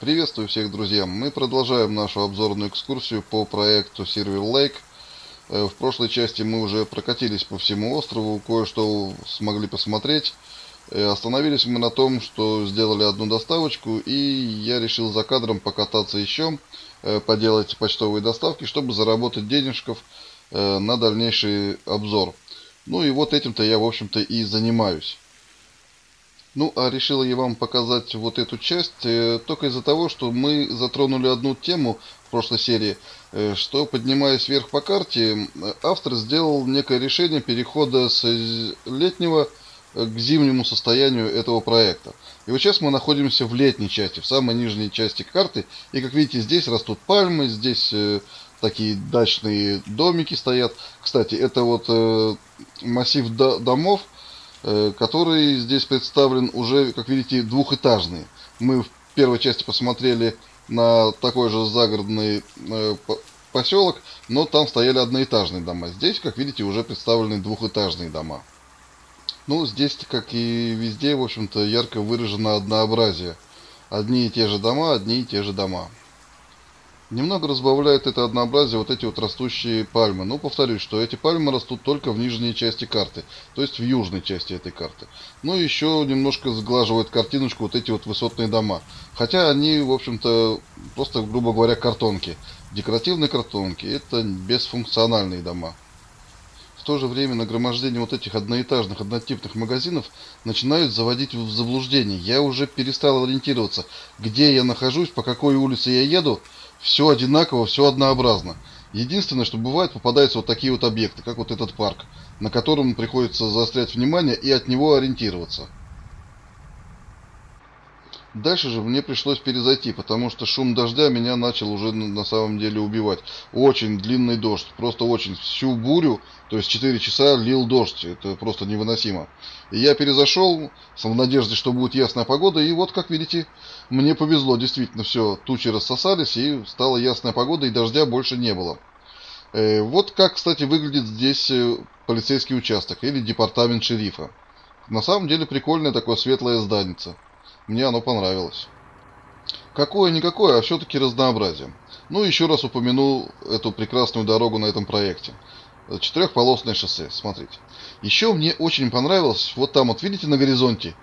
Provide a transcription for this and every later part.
Приветствую всех, друзья! Мы продолжаем нашу обзорную экскурсию по проекту Silver Lake. В прошлой части мы уже прокатились по всему острову, кое-что смогли посмотреть. Остановились мы на том, что сделали одну доставочку, и я решил за кадром покататься еще, поделать почтовые доставки, чтобы заработать денежков на дальнейший обзор. Ну и вот этим-то я, в общем-то, и занимаюсь. Ну, а решил я вам показать вот эту часть только из-за того, что мы затронули одну тему в прошлой серии, что, поднимаясь вверх по карте, автор сделал некое решение перехода с летнего к зимнему состоянию этого проекта. И вот сейчас мы находимся в летней части, в самой нижней части карты. И, как видите, здесь растут пальмы, здесь такие дачные домики стоят. Кстати, это вот массив домов, который здесь представлен уже, как видите, двухэтажный. Мы в первой части посмотрели на такой же загородный поселок, но там стояли одноэтажные дома. Здесь, как видите, уже представлены двухэтажные дома. Ну, здесь, как и везде, в общем-то, ярко выражено однообразие. Одни и те же дома, одни и те же дома. Немного разбавляет это однообразие вот эти вот растущие пальмы. Но повторюсь, что эти пальмы растут только в нижней части карты, то есть в южной части этой карты. Но еще немножко сглаживают картиночку вот эти вот высотные дома. Хотя они, в общем-то, просто, грубо говоря, картонки. Декоративные картонки. Это бесфункциональные дома. В то же время нагромождение вот этих одноэтажных, однотипных магазинов начинают заводить в заблуждение. Я уже перестал ориентироваться, где я нахожусь, по какой улице я еду. Все одинаково, все однообразно. Единственное, что бывает, попадаются вот такие вот объекты, как вот этот парк, на котором приходится заострять внимание и от него ориентироваться. Дальше же мне пришлось перезайти, потому что шум дождя меня начал уже на самом деле убивать. Очень длинный дождь, просто очень. Всю бурю, то есть 4 часа лил дождь, это просто невыносимо. И я перезашел, в надежде, что будет ясная погода, и вот, как видите, мне повезло, действительно, все, тучи рассосались, и стала ясная погода, и дождя больше не было. Вот как, кстати, выглядит здесь полицейский участок, или департамент шерифа. На самом деле прикольное такое светлое зданице. Мне оно понравилось. Какое-никакое, а все-таки разнообразие. Ну, еще раз упомяну эту прекрасную дорогу на этом проекте. Четырехполосное шоссе, смотрите. Еще мне очень понравилось, вот там вот, видите, на горизонте,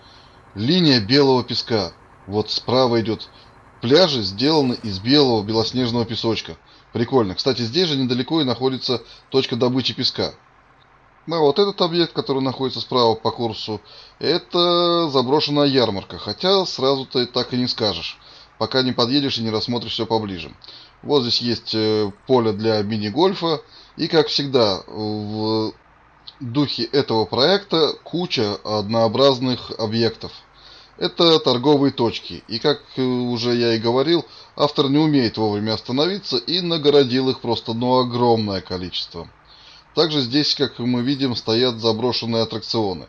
линия белого песка. Вот справа идет. Пляжи сделаны из белого белоснежного песочка. Прикольно. Кстати, здесь же недалеко и находится точка добычи песка. А вот этот объект, который находится справа по курсу, это заброшенная ярмарка. Хотя сразу ты так и не скажешь, пока не подъедешь и не рассмотришь все поближе. Вот здесь есть поле для мини-гольфа. И, как всегда, в духе этого проекта куча однообразных объектов. Это торговые точки. И, как уже я и говорил, автор не умеет вовремя остановиться и нагородил их просто, ну, огромное количество. Также здесь, как мы видим, стоят заброшенные аттракционы.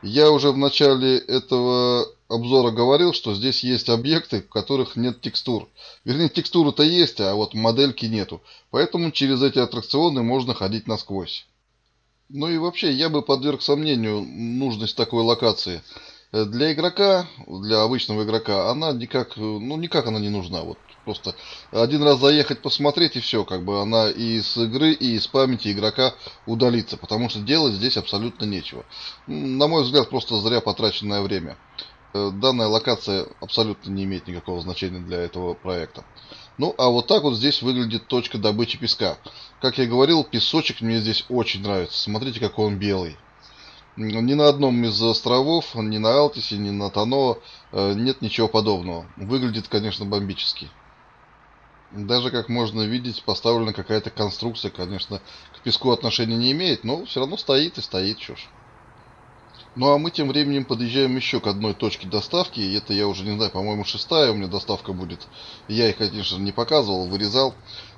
Я уже в начале этого обзора говорил, что здесь есть объекты, в которых нет текстур. Вернее, текстуры-то есть, а вот модельки нету. Поэтому через эти аттракционы можно ходить насквозь. Ну и вообще, я бы подверг сомнению нужность такой локации. Для игрока, для обычного игрока, она никак, ну никак она не нужна. Вот просто один раз заехать, посмотреть, и все, как бы она и с игры, и из памяти игрока удалится, потому что делать здесь абсолютно нечего. На мой взгляд, просто зря потраченное время. Данная локация абсолютно не имеет никакого значения для этого проекта. Ну, а вот так вот здесь выглядит точка добычи песка. Как я говорил, песочек мне здесь очень нравится. Смотрите, какой он белый. Ни на одном из островов, ни на Алтисе, ни на Тоно нет ничего подобного. Выглядит, конечно, бомбически. Даже, как можно видеть, поставлена какая-то конструкция. Конечно, к песку отношения не имеет, но все равно стоит и стоит, чушь. Ну а мы тем временем подъезжаем еще к одной точке доставки. И это я уже не знаю, по-моему, 6-я у меня доставка будет. Я их, конечно, не показывал, вырезал.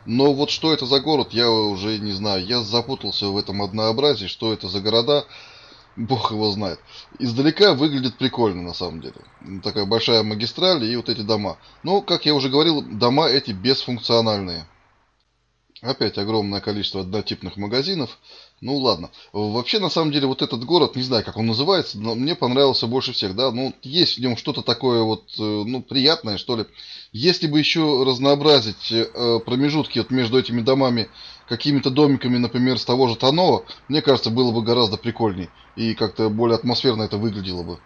Но вот что это за город, я уже не знаю. Я запутался в этом однообразии, что это за города. Бог его знает. Издалека выглядит прикольно, на самом деле. Такая большая магистраль и вот эти дома. Но, как я уже говорил, дома эти бесфункциональные. Опять огромное количество однотипных магазинов. Ну ладно. Вообще, на самом деле, вот этот город, не знаю, как он называется, но мне понравился больше всех, да. Ну, есть в нем что-то такое вот, ну, приятное, что ли. Если бы еще разнообразить промежутки вот между этими домами какими-то домиками, например, с того же Танова, мне кажется, было бы гораздо прикольней. И как-то более атмосферно это выглядело бы.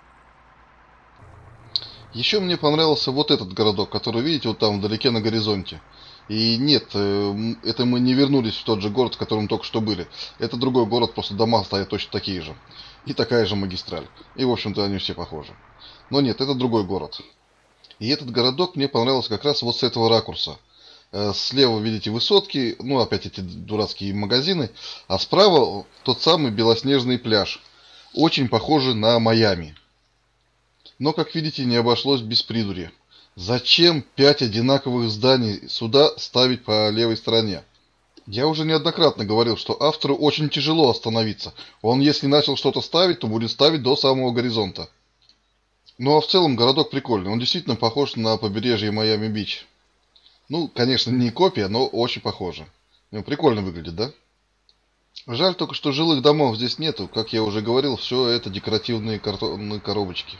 Еще мне понравился вот этот городок, который, видите, вот там вдалеке на горизонте. И нет, это мы не вернулись в тот же город, в котором только что были. Это другой город, просто дома стоят точно такие же. И такая же магистраль. И, в общем-то, они все похожи. Но нет, это другой город. И этот городок мне понравился как раз вот с этого ракурса. Слева, видите, высотки, ну, опять эти дурацкие магазины. А справа тот самый белоснежный пляж. Очень похожий на Майами. Но, как видите, не обошлось без придури. Зачем 5 одинаковых зданий сюда ставить по левой стороне? Я уже неоднократно говорил, что автору очень тяжело остановиться. Он, если начал что-то ставить, то будет ставить до самого горизонта. Ну а в целом городок прикольный. Он действительно похож на побережье Майами-Бич. Ну, конечно, не копия, но очень похоже. Прикольно выглядит, да? Жаль только, что жилых домов здесь нету. Как я уже говорил, все это декоративные картонные коробочки.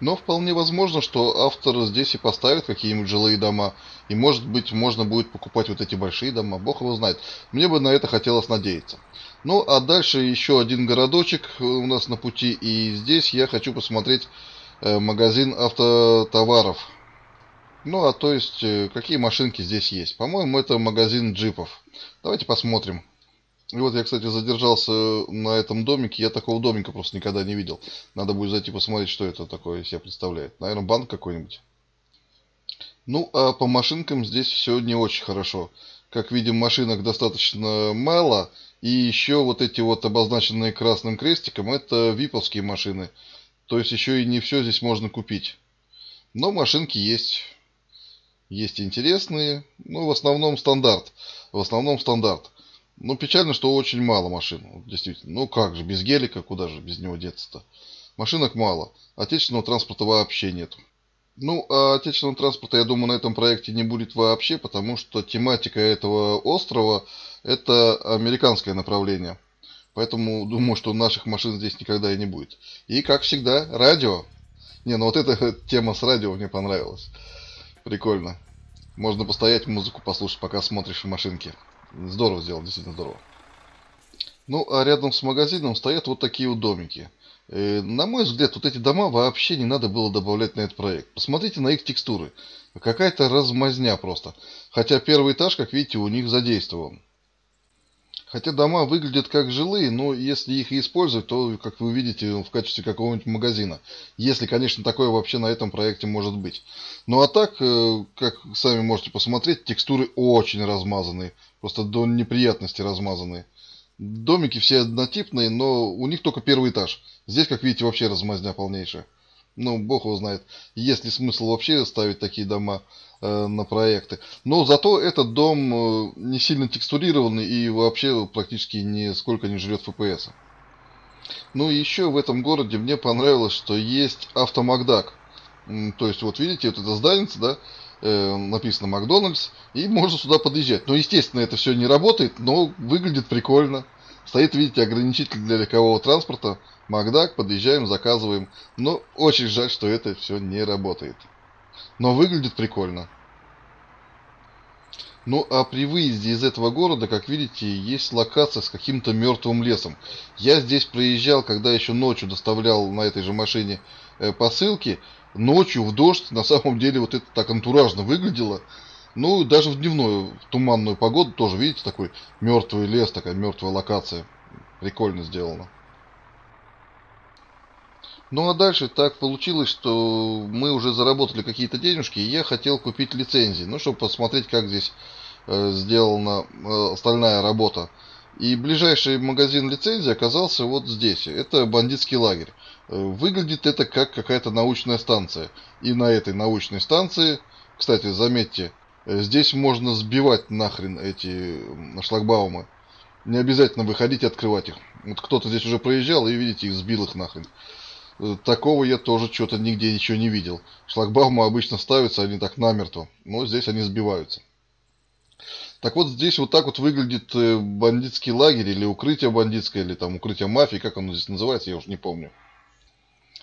Но вполне возможно, что автор здесь и поставит какие-нибудь жилые дома. И может быть, можно будет покупать вот эти большие дома. Бог его знает. Мне бы на это хотелось надеяться. Ну, а дальше еще один городочек у нас на пути. И здесь я хочу посмотреть магазин автотоваров. Ну, а то есть, какие машинки здесь есть. По-моему, это магазин джипов. Давайте посмотрим. И вот я, кстати, задержался на этом домике. Я такого домика просто никогда не видел. Надо будет зайти посмотреть, что это такое из себя представляет. Наверное, банк какой-нибудь. Ну, а по машинкам здесь все не очень хорошо. Как видим, машинок достаточно мало. И еще вот эти вот обозначенные красным крестиком, это виповские машины. То есть еще и не все здесь можно купить. Но машинки есть. Есть интересные. Ну, в основном стандарт. В основном стандарт. Ну, печально, что очень мало машин. Вот, действительно. Ну, как же, без гелика, куда же без него деться-то? Машинок мало. Отечественного транспорта вообще нет. Ну, а отечественного транспорта, я думаю, на этом проекте не будет вообще, потому что тематика этого острова – это американское направление. Поэтому думаю, что наших машин здесь никогда и не будет. И, как всегда, радио. Не, ну вот эта тема с радио мне понравилась. Прикольно. Можно постоять, музыку послушать, пока смотришь в машинке. Здорово сделано, действительно здорово. Ну, а рядом с магазином стоят вот такие вот домики. На мой взгляд, вот эти дома вообще не надо было добавлять на этот проект. Посмотрите на их текстуры. Какая-то размазня просто. Хотя первый этаж, как видите, у них задействован. Хотя дома выглядят как жилые, но если их использовать, то, как вы видите, в качестве какого-нибудь магазина. Если, конечно, такое вообще на этом проекте может быть. Ну а так, как сами можете посмотреть, текстуры очень размазанные. Просто до неприятности размазанные. Домики все однотипные, но у них только первый этаж. Здесь, как видите, вообще размазня полнейшая. Ну, бог его знает, есть ли смысл вообще ставить такие дома на проекты. Но зато этот дом не сильно текстурированный и вообще практически нисколько не жрет FPS. Ну и еще в этом городе мне понравилось, что есть автомакдак. То есть, вот видите, вот эта зданица, да, написано Макдональдс, и можно сюда подъезжать. Ну, естественно, это все не работает, но выглядит прикольно. Стоит, видите, ограничитель для легкового транспорта. Макдак, подъезжаем, заказываем. Но очень жаль, что это все не работает. Но выглядит прикольно. Ну, а при выезде из этого города, как видите, есть локация с каким-то мертвым лесом. Я здесь проезжал, когда еще ночью доставлял на этой же машине посылки. Ночью, в дождь, на самом деле, вот это так антуражно выглядело. Ну, даже в дневную, в туманную погоду тоже, видите, такой мертвый лес, такая мертвая локация. Прикольно сделано. Ну, а дальше так получилось, что мы уже заработали какие-то денежки, и я хотел купить лицензии, ну, чтобы посмотреть, как здесь сделана остальная работа. И ближайший магазин лицензий оказался вот здесь. Это бандитский лагерь. Выглядит это как какая-то научная станция. И на этой научной станции, кстати, заметьте, здесь можно сбивать нахрен эти шлагбаумы. Не обязательно выходить и открывать их. Вот кто-то здесь уже проезжал и, видите, сбил их нахрен. Такого я тоже что-то нигде ничего не видел. Шлагбаумы обычно ставятся, они так намертво. Но здесь они сбиваются. Так вот, здесь вот так вот выглядит бандитский лагерь, или укрытие бандитское, или там укрытие мафии, как оно здесь называется, я уже не помню.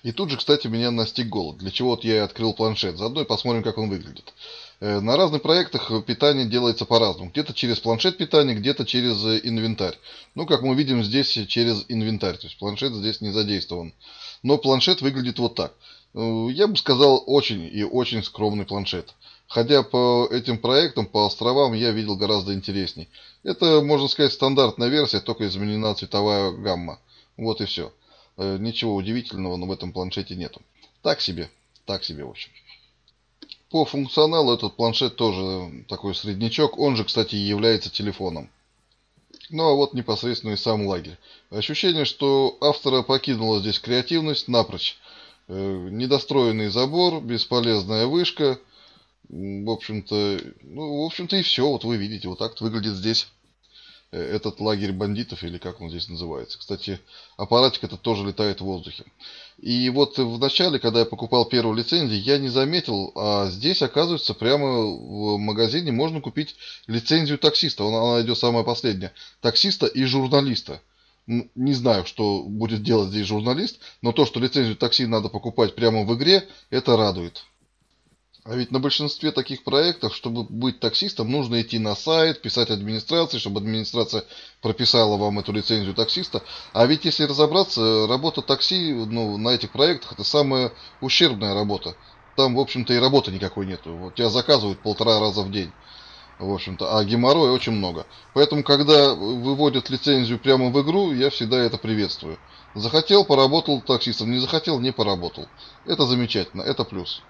И тут же, кстати, меня настиг голод, для чего вот я и открыл планшет. Заодно и посмотрим, как он выглядит. На разных проектах питание делается по-разному. Где-то через планшет питание, где-то через инвентарь. Ну, как мы видим, здесь через инвентарь. То есть планшет здесь не задействован. Но планшет выглядит вот так. Я бы сказал, очень и очень скромный планшет. Хотя по этим проектам, по островам я видел гораздо интересней. Это, можно сказать, стандартная версия, только изменена цветовая гамма. Вот и все. Ничего удивительного в этом планшете нету. Так себе, в общем. По функционалу этот планшет тоже такой среднячок. Он же, кстати, является телефоном. Ну а вот непосредственно и сам лагерь. Ощущение, что автора покинула здесь креативность напрочь. Недостроенный забор, бесполезная вышка. В общем-то и все. Вот вы видите, вот так выглядит здесь этот лагерь бандитов, или как он здесь называется. Кстати, аппаратик этот тоже летает в воздухе. И вот в начале, когда я покупал первую лицензию, я не заметил, а здесь, оказывается, прямо в магазине можно купить лицензию таксиста. Она идет самая последняя. Таксиста и журналиста. Не знаю, что будет делать здесь журналист, но то, что лицензию такси надо покупать прямо в игре, это радует. А ведь на большинстве таких проектов, чтобы быть таксистом, нужно идти на сайт, писать администрации, чтобы администрация прописала вам эту лицензию таксиста. А ведь если разобраться, работа такси на этих проектах — это самая ущербная работа. Там, в общем-то, и работы никакой нету. Вот тебя заказывают 1,5 раза в день. В общем-то, а геморроя очень много. Поэтому, когда выводят лицензию прямо в игру, я всегда это приветствую. Захотел — поработал таксистом, не захотел — не поработал. Это замечательно, это плюс.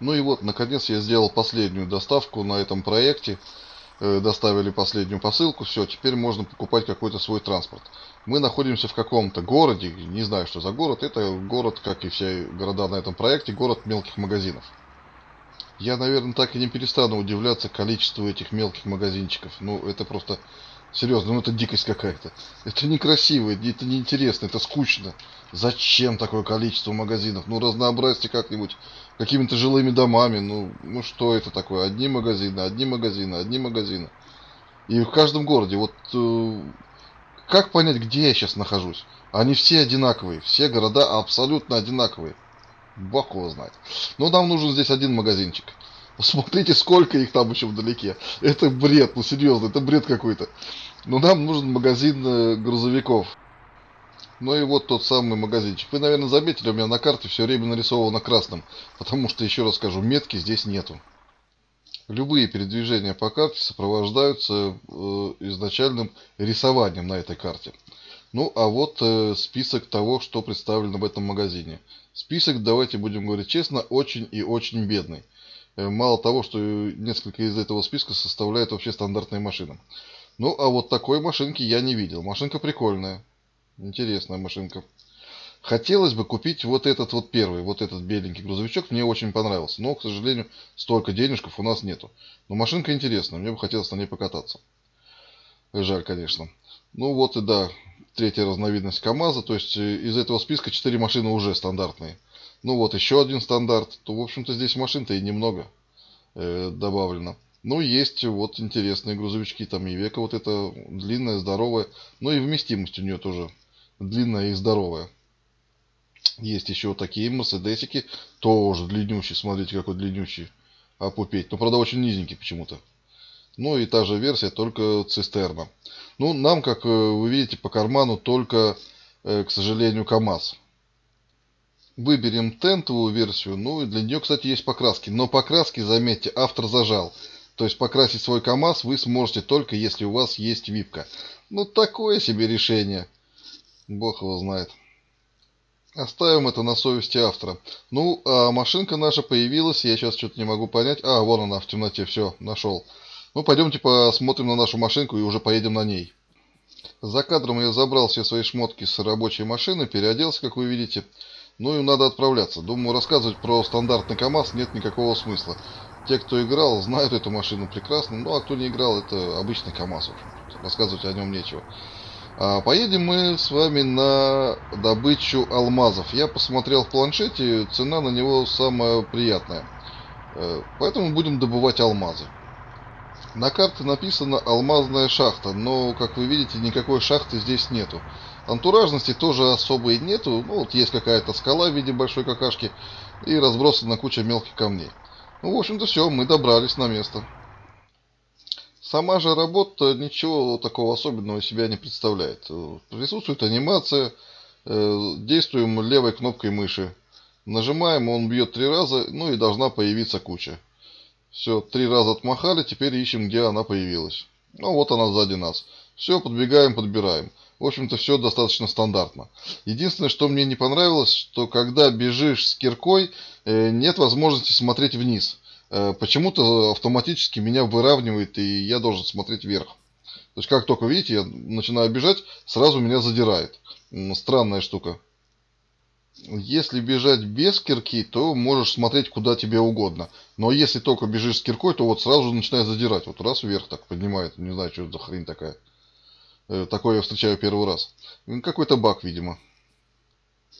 Ну и вот, наконец, я сделал последнюю доставку на этом проекте. Доставили последнюю посылку. Все, теперь можно покупать какой-то свой транспорт. Мы находимся в каком-то городе. Не знаю, что за город. Это город, как и все города на этом проекте, город мелких магазинов. Я, наверное, так и не перестану удивляться количеству этих мелких магазинчиков. Ну, это просто... Серьезно, ну это дикость какая-то. Это некрасиво, это неинтересно, это скучно. Зачем такое количество магазинов? Ну, разнообразьте как-нибудь какими-то жилыми домами. Ну что это такое? Одни магазины, одни магазины, одни магазины. И в каждом городе. Вот как понять, где я сейчас нахожусь? Они все одинаковые. Все города абсолютно одинаковые. Бог его знает. Но нам нужен здесь один магазинчик. Посмотрите, сколько их там еще вдалеке. Это бред, ну серьезно, это бред какой-то. Но нам нужен магазин грузовиков. Ну и вот тот самый магазинчик. Вы, наверное, заметили, у меня на карте все время нарисовано красным. Потому что, еще раз скажу, метки здесь нету. Любые передвижения по карте сопровождаются изначальным рисованием на этой карте. Ну а вот список того, что представлено в этом магазине. Список, давайте будем говорить честно, очень и очень бедный. Мало того, что несколько из этого списка составляют вообще стандартные машины. Ну, а вот такой машинки я не видел. Машинка прикольная. Интересная машинка. Хотелось бы купить вот этот вот первый, вот этот беленький грузовичок. Мне очень понравился. Но, к сожалению, столько денежков у нас нету. Но машинка интересная. Мне бы хотелось на ней покататься. Жаль, конечно. Ну, вот и да. Третья разновидность КамАЗа. То есть, из этого списка 4 машины уже стандартные. Ну вот, еще один стандарт. То, в общем-то, здесь машин-то и немного добавлено. Ну, есть вот интересные грузовички. Там Ивека вот эта длинная, здоровая. Ну и вместимость у нее тоже длинная и здоровая. Есть еще вот такие мерседесики. Тоже длиннющие. Смотрите, какой длиннющий. Опупеть. Но, правда, очень низенький почему-то. Ну и та же версия, только цистерна. Ну, нам, как вы видите, по карману только, к сожалению, КамАЗ. Выберем тентовую версию. Ну и для нее, кстати, есть покраски. Но покраски, заметьте, автор зажал. То есть покрасить свой КамАЗ вы сможете только если у вас есть випка. Ну такое себе решение. Бог его знает. Оставим это на совести автора. Ну, а машинка наша появилась. Я сейчас что-то не могу понять. А, вон она в темноте. Все, нашел. Ну пойдемте посмотрим на нашу машинку и уже поедем на ней. За кадром я забрал все свои шмотки с рабочей машины. Переоделся, как вы видите. Ну и надо отправляться. Думаю, рассказывать про стандартный КамАЗ нет никакого смысла. Те, кто играл, знают эту машину прекрасно. Ну а кто не играл, это обычный КамАЗ. Рассказывать о нем нечего. А поедем мы с вами на добычу алмазов. Я посмотрел в планшете, цена на него самая приятная. Поэтому будем добывать алмазы. На карте написано «Алмазная шахта», но, как вы видите, никакой шахты здесь нету. Антуражности тоже особой нету, ну, вот есть какая-то скала в виде большой какашки и разбросана куча мелких камней. Ну, в общем-то, все, мы добрались на место. Сама же работа ничего такого особенного из себя не представляет. Присутствует анимация, действуем левой кнопкой мыши. Нажимаем, он бьет 3 раза, ну и должна появиться куча. Все, 3 раза отмахали, теперь ищем, где она появилась. Ну вот она сзади нас. Все, подбегаем, подбираем. В общем-то, все достаточно стандартно. Единственное, что мне не понравилось, что когда бежишь с киркой, нет возможности смотреть вниз. Почему-то автоматически меня выравнивает, и я должен смотреть вверх. То есть, как только, видите, я начинаю бежать, сразу меня задирает. Странная штука. Если бежать без кирки, то можешь смотреть куда тебе угодно. Но если только бежишь с киркой, то вот сразу же начинает задирать. Вот раз вверх так поднимает. Не знаю, что это за хрень такая. Такое я встречаю первый раз. Какой-то баг, видимо.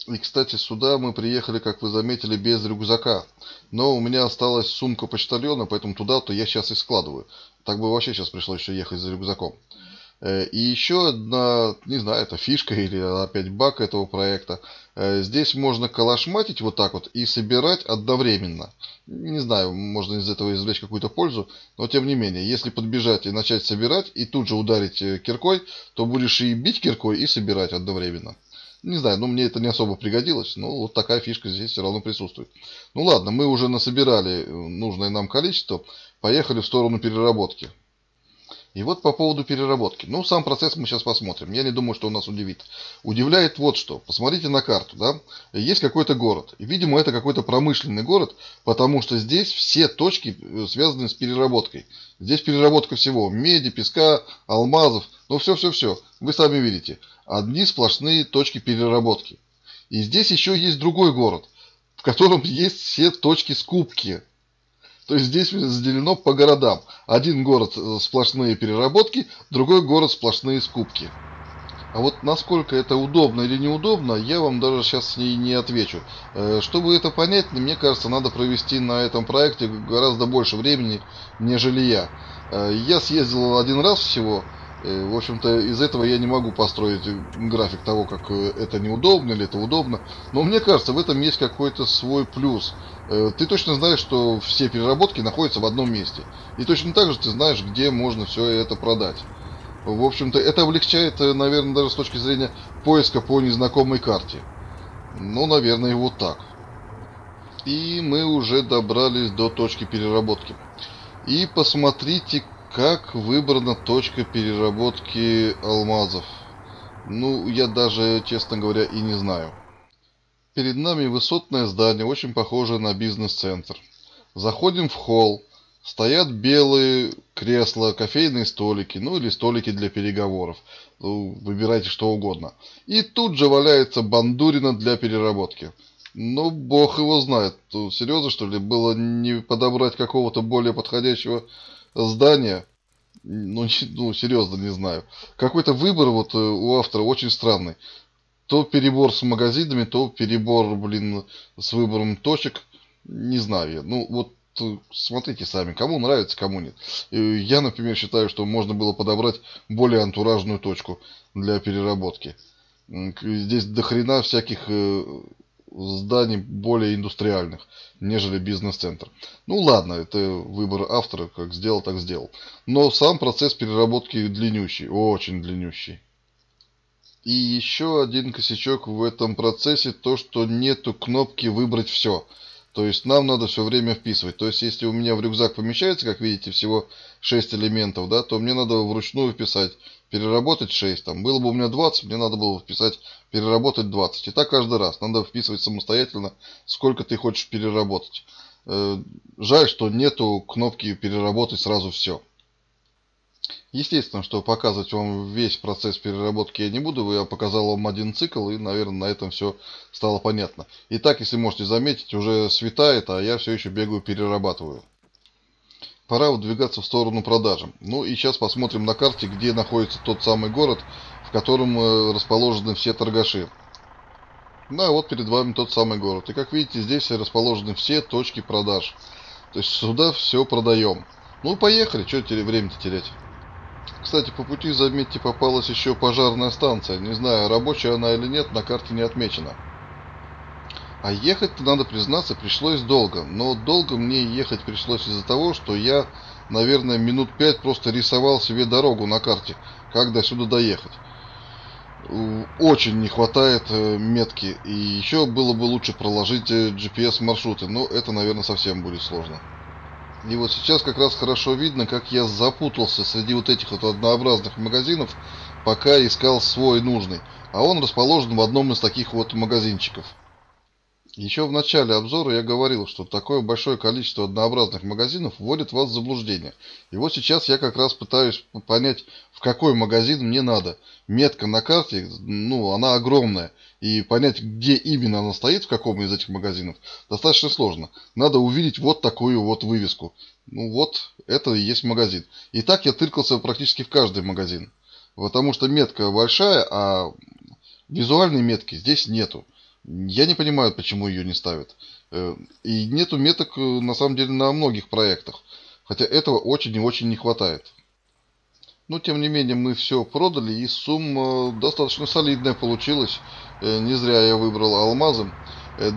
И, кстати, сюда мы приехали, как вы заметили, без рюкзака. Но у меня осталась сумка почтальона, поэтому туда-то я сейчас и складываю. Так бы вообще сейчас пришлось еще ехать за рюкзаком. И еще одна, не знаю, это фишка или опять баг этого проекта. Здесь можно калашматить вот так вот и собирать одновременно. Не знаю, можно из этого извлечь какую-то пользу, но тем не менее, если подбежать и начать собирать, и тут же ударить киркой, то будешь и бить киркой, и собирать одновременно. Не знаю, но мне это не особо пригодилось, но вот такая фишка здесь все равно присутствует. Ну ладно, мы уже насобирали нужное нам количество, поехали в сторону переработки. И вот по поводу переработки. Ну, сам процесс мы сейчас посмотрим. Я не думаю, что он нас удивит. Удивляет вот что. Посмотрите на карту, да? Есть какой-то город. Видимо, это какой-то промышленный город, потому что здесь все точки связаны с переработкой. Здесь переработка всего. Меди, песка, алмазов. Ну, все-все-все. Вы сами видите. Одни сплошные точки переработки. И здесь еще есть другой город, в котором есть все точки скупки. То есть здесь разделено по городам. Один город сплошные переработки, другой город сплошные скупки. А вот насколько это удобно или неудобно, я вам даже сейчас и не отвечу. Чтобы это понять, мне кажется, надо провести на этом проекте гораздо больше времени, нежели я. Я съездил 1 раз всего. В общем-то, из этого я не могу построить график того, как это неудобно или это удобно. Но мне кажется, в этом есть какой-то свой плюс. Ты точно знаешь, что все переработки находятся в одном месте. И точно так же ты знаешь, где можно все это продать. В общем-то, это облегчает, наверное, даже с точки зрения поиска по незнакомой карте. Ну, наверное, вот так. И мы уже добрались до точки переработки. И посмотрите, как выбрана точка переработки алмазов. Ну, я даже, честно говоря, и не знаю. Перед нами высотное здание, очень похожее на бизнес-центр. Заходим в холл. Стоят белые кресла, кофейные столики, ну или столики для переговоров. Выбирайте что угодно. И тут же валяется бандурина для переработки. Ну, бог его знает. Серьезно, что ли, было не подобрать какого-то более подходящего здание, ну серьезно не знаю. Какой-то выбор вот у автора очень странный. То перебор с магазинами, то перебор, блин, с выбором точек. Не знаю я. Ну вот смотрите сами, кому нравится, кому нет. Я, например, считаю, что можно было подобрать более антуражную точку для переработки. Здесь дохрена всяких зданий более индустриальных, нежели бизнес-центр. Ну ладно, это выбор автора, как сделал, так сделал. Но сам процесс переработки длиннющий, очень длиннющий. И еще один косячок в этом процессе, то что нету кнопки «Выбрать все». То есть нам надо все время вписывать. То есть если у меня в рюкзак помещается, как видите, всего 6 элементов, да, то мне надо вручную вписать переработать 6. Там было бы у меня 20, мне надо было вписать переработать 20. И так каждый раз. Надо вписывать самостоятельно, сколько ты хочешь переработать. Жаль, что нету кнопки переработать сразу все. Естественно, что показывать вам весь процесс переработки я не буду. Я показал вам один цикл, и, наверное, на этом все стало понятно. Итак, если можете заметить, уже светает, а я все еще бегаю, перерабатываю. Пора выдвигаться в сторону продажи. Ну и сейчас посмотрим на карте, где находится тот самый город, в котором расположены все торгаши. Ну а вот перед вами тот самый город. И как видите, здесь расположены все точки продаж. То есть сюда все продаем. Ну поехали, что время-то терять. Кстати, по пути, заметьте, попалась еще пожарная станция. Не знаю, рабочая она или нет, на карте не отмечена. А ехать-то, надо признаться, пришлось долго. Но долго мне ехать пришлось из-за того, что я, наверное, минут 5 просто рисовал себе дорогу на карте, как до сюда доехать. Очень не хватает метки. И еще было бы лучше проложить GPS-маршруты. Но это, наверное, совсем будет сложно. И вот сейчас как раз хорошо видно, как я запутался среди вот этих вот однообразных магазинов, пока искал свой нужный. А он расположен в одном из таких вот магазинчиков. Еще в начале обзора я говорил, что такое большое количество однообразных магазинов вводит вас в заблуждение. И вот сейчас я как раз пытаюсь понять, в какой магазин мне надо. Метка на карте, ну, она огромная. И понять, где именно она стоит, в каком из этих магазинов, достаточно сложно. Надо увидеть вот такую вот вывеску. Ну вот, это и есть магазин. И так я тыркался практически в каждый магазин. Потому что метка большая, а визуальной метки здесь нету. Я не понимаю, почему ее не ставят. И нету меток, на самом деле, на многих проектах. Хотя этого очень и очень не хватает. Но, тем не менее, мы все продали, и сумма достаточно солидная получилась. Не зря я выбрал алмазом.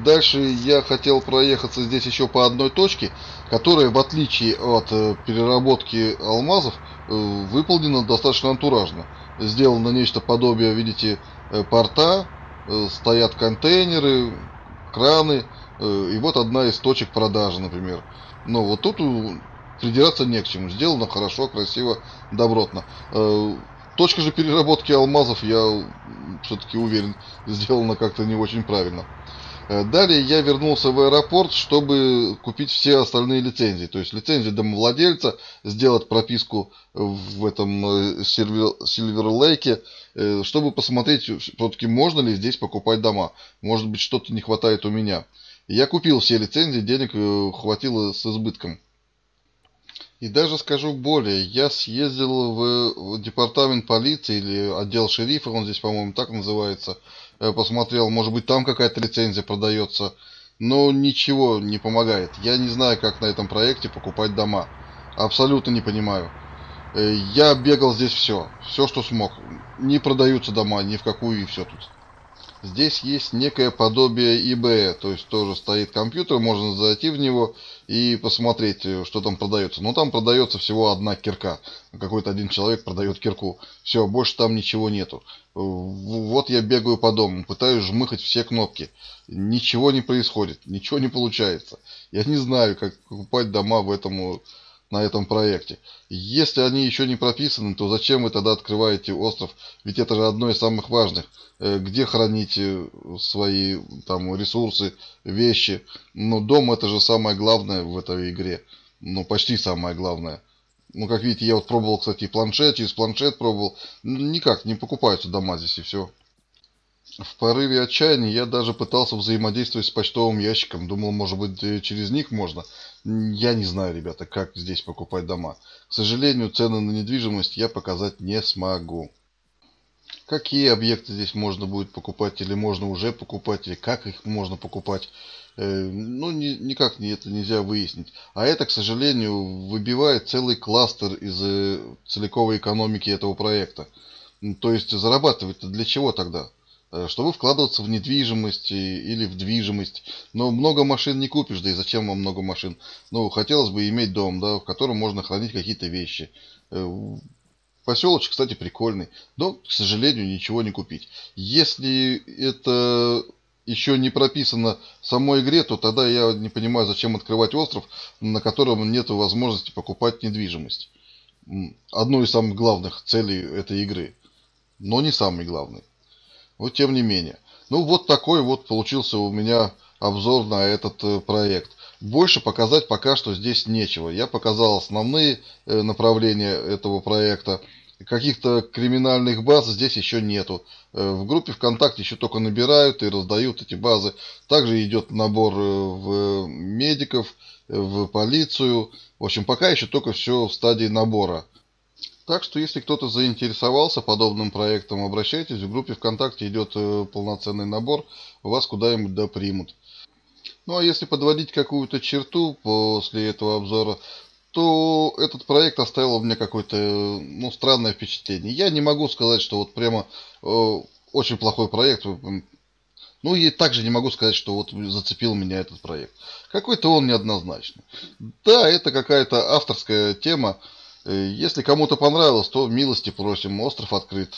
Дальше я хотел проехаться здесь еще по одной точке, которая, в отличие от переработки алмазов, выполнена достаточно антуражно. Сделано нечто подобие, видите, порта. Стоят контейнеры, краны, и вот одна из точек продажи, например. Но вот тут придираться не к чему. Сделано хорошо, красиво, добротно. Точка же переработки алмазов, я все-таки уверен, сделана как-то не очень правильно. Далее я вернулся в аэропорт, чтобы купить все остальные лицензии. То есть лицензии домовладельца, сделать прописку в этом Silver Lake, чтобы посмотреть, все-таки можно ли здесь покупать дома. Может быть, что-то не хватает у меня. Я купил все лицензии, денег хватило с избытком. И даже скажу более, я съездил в департамент полиции или отдел шерифа, он здесь, по-моему, так называется, посмотрел, может быть, там какая-то лицензия продается, но ничего не помогает. Я не знаю, как на этом проекте покупать дома. Абсолютно не понимаю. Я бегал здесь все, что смог. Не продаются дома, ни в какую, и все тут. Здесь есть некое подобие eBay, то есть тоже стоит компьютер, можно зайти в него и посмотреть, что там продается. Но там продается всего одна кирка. Какой-то один человек продает кирку. Все, больше там ничего нету. Вот я бегаю по дому, пытаюсь жмыхать все кнопки. Ничего не происходит, ничего не получается. Я не знаю, как покупать дома на этом проекте. Если они еще не прописаны, то зачем вы тогда открываете остров? Ведь это же одно из самых важных. Где хранить свои там ресурсы, вещи? Но дом — это же самое главное в этой игре. Ну, почти самое главное. Ну, как видите, я вот пробовал, кстати, планшет, через планшет пробовал. Никак не покупаются дома здесь, и все. В порыве отчаяния я даже пытался взаимодействовать с почтовым ящиком. Думал, может быть, через них можно. Я не знаю, ребята, как здесь покупать дома. К сожалению, цены на недвижимость я показать не смогу. Какие объекты здесь можно будет покупать, или можно уже покупать, или как их можно покупать, ну, никак это нельзя выяснить. А это, к сожалению, выбивает целый кластер из целиковой экономики этого проекта. То есть зарабатывать-то для чего тогда? Чтобы вкладываться в недвижимость или в движимость. Но много машин не купишь, да и зачем вам много машин? Ну, хотелось бы иметь дом, да, в котором можно хранить какие-то вещи. Поселочек, кстати, прикольный, но, к сожалению, ничего не купить. Если это еще не прописано в самой игре, то тогда я не понимаю, зачем открывать остров, на котором нет возможности покупать недвижимость. Одной из самых главных целей этой игры, но не самой главной. Но тем не менее. Ну вот такой вот получился у меня обзор на этот проект. Больше показать пока что здесь нечего. Я показал основные направления этого проекта. Каких-то криминальных баз здесь еще нету. В группе ВКонтакте еще только набирают и раздают эти базы. Также идет набор в медиков, в полицию. В общем, пока еще только все в стадии набора. Так что, если кто-то заинтересовался подобным проектом, обращайтесь. В группе ВКонтакте идет полноценный набор. Вас куда-нибудь допримут. Ну а если подводить какую-то черту после этого обзора, что этот проект оставил у меня какое-то, ну, странное впечатление. Я не могу сказать, что вот прямо очень плохой проект. Ну и также не могу сказать, что вот зацепил меня этот проект. Какой-то он неоднозначный. Да, это какая-то авторская тема. Если кому-то понравилось, то милости просим. Остров открыт.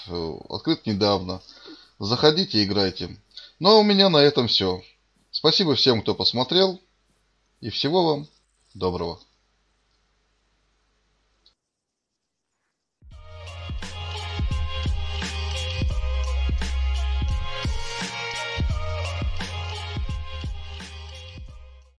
Открыт недавно. Заходите, играйте. Ну а у меня на этом все. Спасибо всем, кто посмотрел. И всего вам доброго.